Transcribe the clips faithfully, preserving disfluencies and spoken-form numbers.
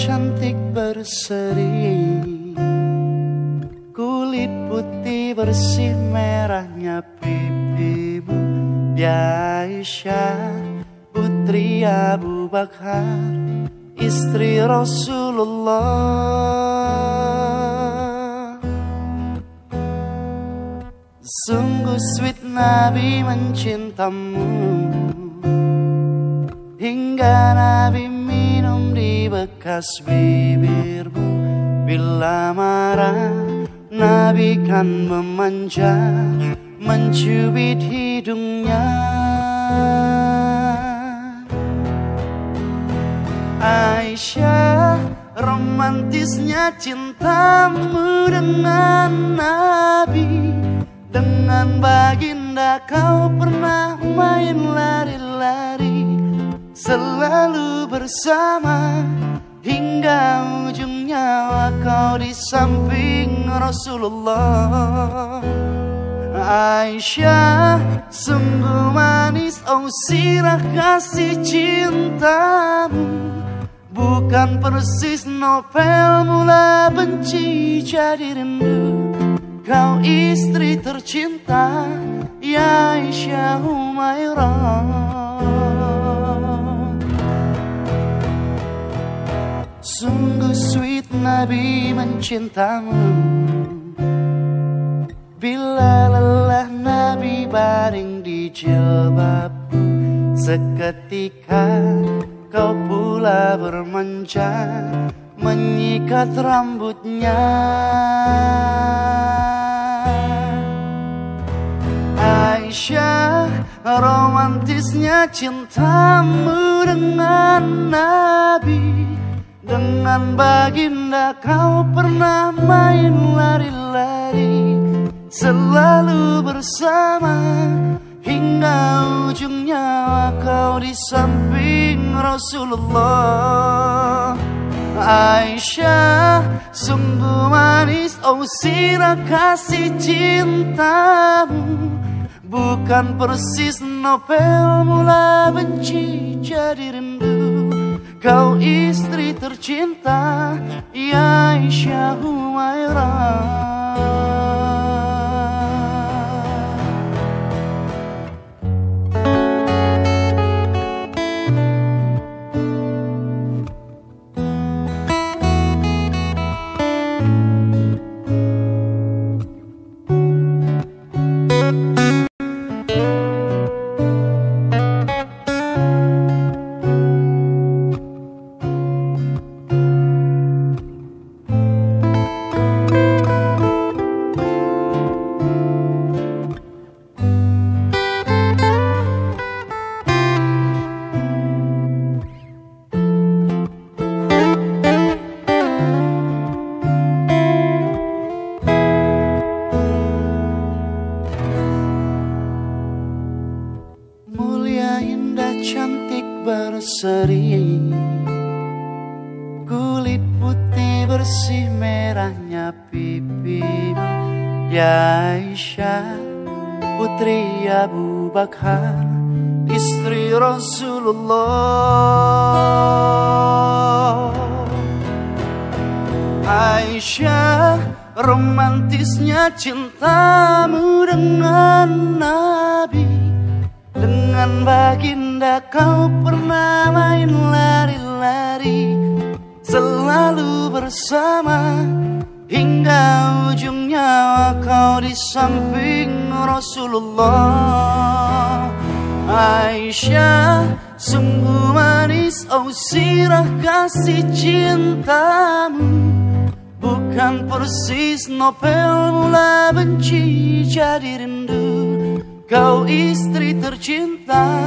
cantik berseri, kulit putih bersih merahnya pipimu, ya Aisyah, putri Abu Bakar, istri Rasulullah. Sungguh sweet Nabi mencintamu, hingga Nabi minum di bekas bibirmu. Bila marah, Nabi kan memanja, mencubit hidungnya. Aisyah, romantisnya cintamu dengan Nabi, dengan baginda kau pernah main lari-lari, selalu bersama hingga ujung nyawa kau di samping Rasulullah. Aisyah, sungguh manis oh sirah kasih cintamu, bukan persis novel mula benci jadi rindu. Kau istri tercinta, ya Aisyah Humaira. Sungguh sweet Nabi mencintamu, bila lelah Nabi baring di jilbabmu, seketika kau pula bermanja, menyikat rambutnya. Aisyah, romantisnya cintamu dengan Nabi, dengan baginda kau pernah main lari-lari, selalu bersama hingga ujung nyawa kau di samping Rasulullah. Aisyah, sungguh manis oh sirah kasih cintamu, bukan persis novel mula benci jadi rindu. Kau istri tercinta, ya Aisyah Humaira. Berseri, kulit putih bersih merahnya pipimu, ya Aisyah, putri Abu Bakar, istri Rasulullah. Aisyah, romantisnya cintamu dengan Nabi, dengan baginda kau pernah main lari-lari, selalu bersama hingga ujung nyawa kau di samping Rasulullah. Aisyah, sungguh manis oh sirah kasih cintamu, bukan persis novel mula benci jadi rindu. Kau istri tercinta,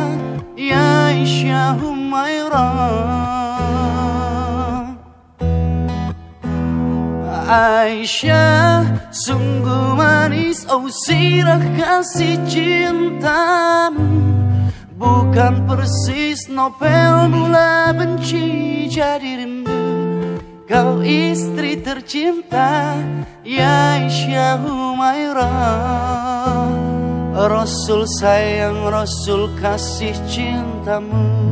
ya Aisyah Humaira. Aisyah, sungguh manis oh sirah kasih cintamu, bukan persis novel mula benci jadi rindu. Kau istri tercinta, ya Aisyah Humaira. Rasul sayang, Rasul kasih cintamu.